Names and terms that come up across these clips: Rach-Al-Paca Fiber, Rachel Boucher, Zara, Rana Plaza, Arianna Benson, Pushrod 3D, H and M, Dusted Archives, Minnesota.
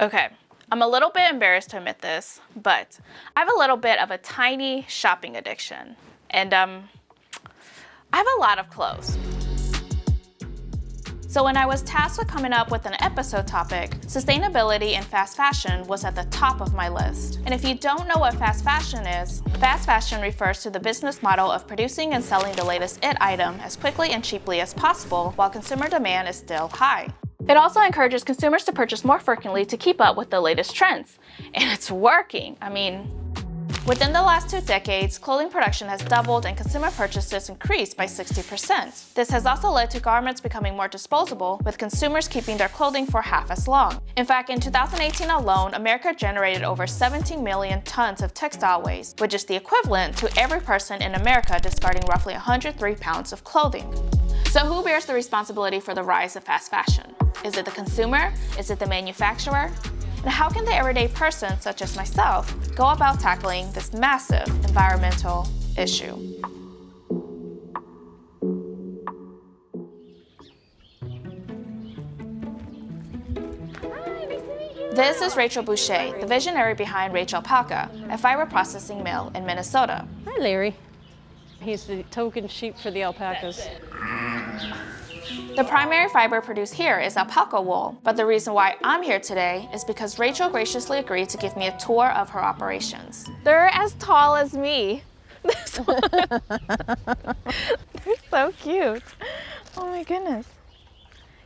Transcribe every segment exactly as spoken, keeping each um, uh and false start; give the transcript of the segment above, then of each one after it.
Okay, I'm a little bit embarrassed to admit this, but I have a little bit of a tiny shopping addiction. And um, I have a lot of clothes. So when I was tasked with coming up with an episode topic, sustainability and fast fashion was at the top of my list. And if you don't know what fast fashion is, fast fashion refers to the business model of producing and selling the latest it item as quickly and cheaply as possible while consumer demand is still high. It also encourages consumers to purchase more frequently to keep up with the latest trends. And it's working. I mean, within the last two decades, clothing production has doubled and consumer purchases increased by sixty percent. This has also led to garments becoming more disposable, with consumers keeping their clothing for half as long. In fact, in two thousand eighteen alone, America generated over seventeen million tons of textile waste, which is the equivalent to every person in America discarding roughly one hundred three pounds of clothing. So who bears the responsibility for the rise of fast fashion? Is it the consumer? Is it the manufacturer? And how can the everyday person, such as myself, go about tackling this massive environmental issue? Hi, nice to meet you. This is Rachel Boucher, the visionary behind Rach-Al-Paca, a fiber processing mill in Minnesota. Hi, Larry. He's the token sheep for the alpacas. The primary fiber produced here is alpaca wool, but the reason why I'm here today is because Rachel graciously agreed to give me a tour of her operations. They're as tall as me. They're so cute. Oh my goodness.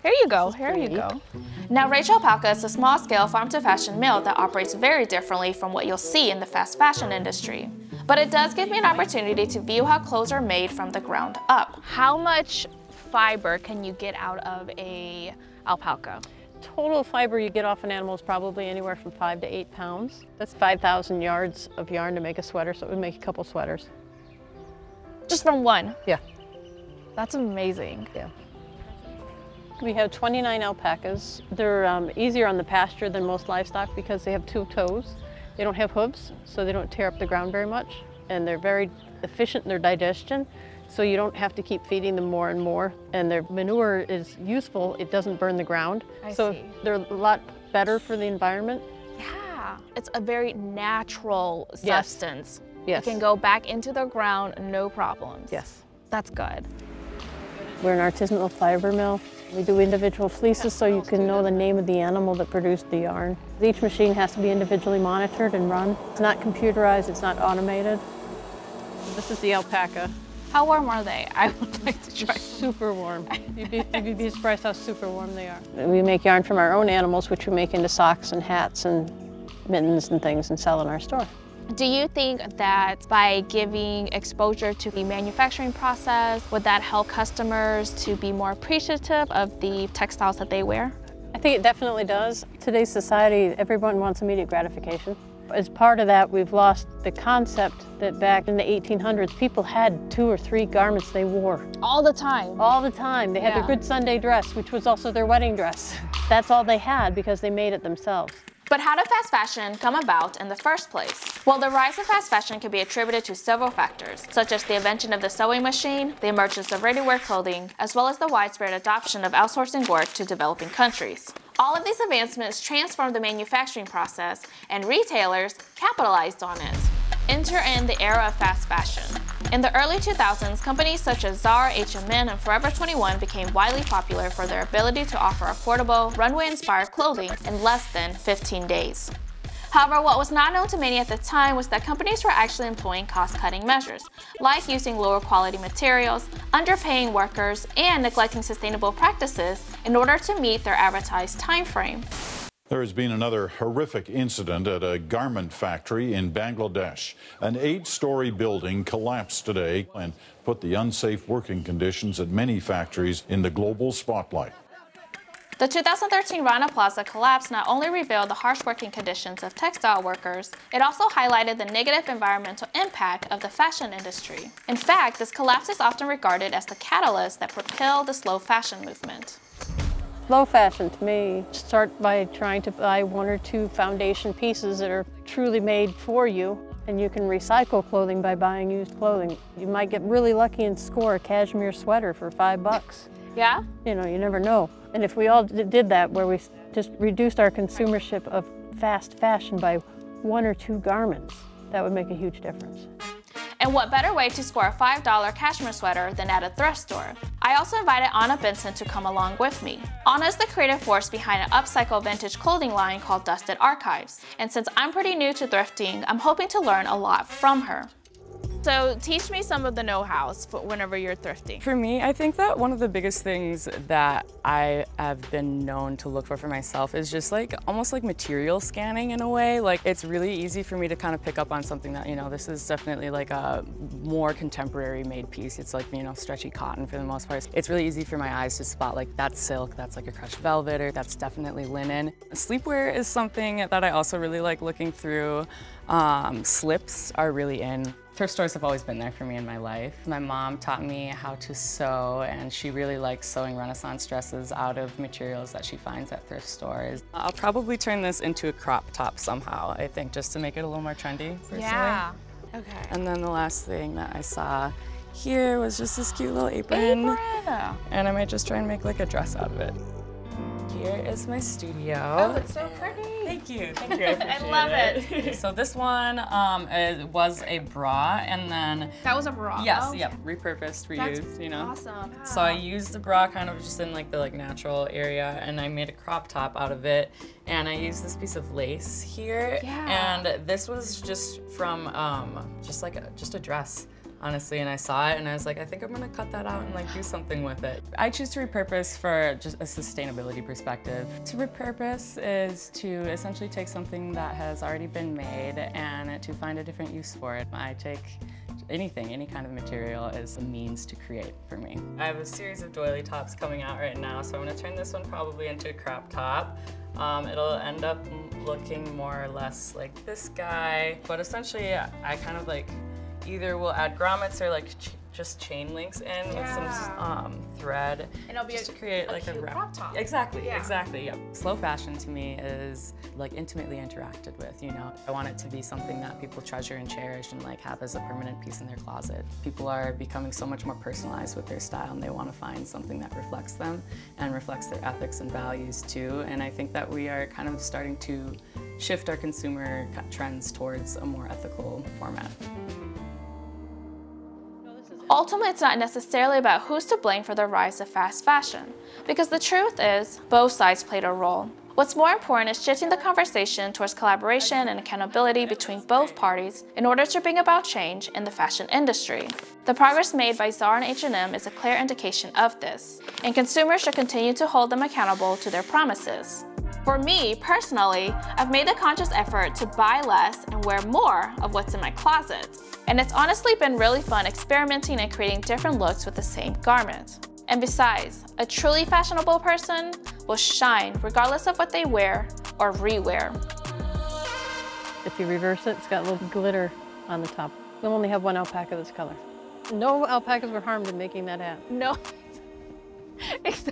Here you go, here you go. Now, Rach-Al-Paca is a small-scale farm-to-fashion mill that operates very differently from what you'll see in the fast fashion industry. But it does give me an opportunity to view how clothes are made from the ground up. How much fiber can you get out of a alpaca? Total fiber you get off an animal is probably anywhere from five to eight pounds. That's five thousand yards of yarn to make a sweater, so it would make a couple sweaters. Just from one? Yeah. That's amazing. Yeah. We have twenty-nine alpacas. They're um, easier on the pasture than most livestock because they have two toes. They don't have hooves, so they don't tear up the ground very much, and they're very efficient in their digestion. So you don't have to keep feeding them more and more. And their manure is useful. It doesn't burn the ground. I so see. They're a lot better for the environment. Yeah, it's a very natural yes. substance. Yes. It can go back into the ground, no problems. Yes. That's good. We're an artisanal fiber mill. We do individual fleeces so you can know the name of the animal that produced the yarn. Each machine has to be individually monitored and run. It's not computerized, it's not automated. This is the alpaca. How warm are they? I would like to try. Super warm. You'd be, you'd be surprised how super warm they are. We make yarn from our own animals, which we make into socks and hats and mittens and things and sell in our store. Do you think that by giving exposure to the manufacturing process, would that help customers to be more appreciative of the textiles that they wear? I think it definitely does. Today's society, everyone wants immediate gratification. As part of that, we've lost the concept that back in the eighteen hundreds, people had two or three garments they wore. All the time. All the time. They had yeah. their good Sunday dress, which was also their wedding dress. That's all they had because they made it themselves. But how did fast fashion come about in the first place? Well, the rise of fast fashion can be attributed to several factors, such as the invention of the sewing machine, the emergence of ready-wear clothing, as well as the widespread adoption of outsourcing work to developing countries. All of these advancements transformed the manufacturing process, and retailers capitalized on it. Enter in the era of fast fashion. In the early two thousands, companies such as Zara, H and M, and Forever twenty-one became widely popular for their ability to offer affordable, runway-inspired clothing in less than fifteen days. However, what was not known to many at the time was that companies were actually employing cost-cutting measures, like using lower-quality materials, underpaying workers, and neglecting sustainable practices in order to meet their advertised time frame. There has been another horrific incident at a garment factory in Bangladesh. An eight-story building collapsed today and put the unsafe working conditions at many factories in the global spotlight. The two thousand thirteen Rana Plaza collapse not only revealed the harsh working conditions of textile workers, it also highlighted the negative environmental impact of the fashion industry. In fact, this collapse is often regarded as the catalyst that propelled the slow fashion movement. Slow fashion, to me, start by trying to buy one or two foundation pieces that are truly made for you, and you can recycle clothing by buying used clothing. You might get really lucky and score a cashmere sweater for five bucks. Yeah? You know, you never know. And if we all did that, where we just reduced our consumership of fast fashion by one or two garments, that would make a huge difference. And what better way to score a five dollar cashmere sweater than at a thrift store? I also invited Arianna Benson to come along with me. Arianna is the creative force behind an upcycle vintage clothing line called Dusted Archives. And since I'm pretty new to thrifting, I'm hoping to learn a lot from her. So teach me some of the know-hows whenever you're thrifting. For me, I think that one of the biggest things that I have been known to look for for myself is just like almost like material scanning in a way. Like it's really easy for me to kind of pick up on something that, you know, this is definitely like a more contemporary made piece. It's like, you know, stretchy cotton for the most part. It's really easy for my eyes to spot like that's silk, that's like a crushed velvet, or that's definitely linen. Sleepwear is something that I also really like looking through. Um, slips are really in. Thrift stores have always been there for me in my life. My mom taught me how to sew, and she really likes sewing Renaissance dresses out of materials that she finds at thrift stores. I'll probably turn this into a crop top somehow, I think, just to make it a little more trendy, personally. Yeah, okay. And then the last thing that I saw here was just this cute little apron. Apron. And I might just try and make like a dress out of it. Here is my studio. Oh, it's so pretty. Thank you, thank you, I appreciate I love it. it. So this one um, it was a bra, and then... That was a bra? Yes, oh, yep, repurposed, reused, that's you know? Awesome. Wow. So I used the bra kind of just in like the like natural area, and I made a crop top out of it, and I used this piece of lace here, yeah. And this was just from um, just like a, just a dress. Honestly, and I saw it and I was like, I think I'm gonna cut that out and like do something with it. I choose to repurpose for just a sustainability perspective. To repurpose is to essentially take something that has already been made and to find a different use for it. I take anything, any kind of material as a means to create for me. I have a series of doily tops coming out right now, so I'm gonna turn this one probably into a crop top. Um, it'll end up looking more or less like this guy, but essentially I kind of like either we'll add grommets or like ch just chain links in yeah. with some um, thread, and it'll be just a, to create a like cute a wrap crop top. Exactly, yeah. exactly. Yep. Slow fashion to me is like intimately interacted with. You know, I want it to be something that people treasure and cherish, and like have as a permanent piece in their closet. People are becoming so much more personalized with their style, and they want to find something that reflects them and reflects their ethics and values too. And I think that we are kind of starting to shift our consumer trends towards a more ethical format. Ultimately, it's not necessarily about who's to blame for the rise of fast fashion, because the truth is, both sides played a role. What's more important is shifting the conversation towards collaboration and accountability between both parties in order to bring about change in the fashion industry. The progress made by Zara and H and M is a clear indication of this, and consumers should continue to hold them accountable to their promises. For me, personally, I've made the conscious effort to buy less and wear more of what's in my closet. And it's honestly been really fun experimenting and creating different looks with the same garment. And besides, a truly fashionable person will shine regardless of what they wear or rewear. If you reverse it, it's got a little glitter on the top. We'll only have one alpaca this color. No alpacas were harmed in making that happen. No. Exactly.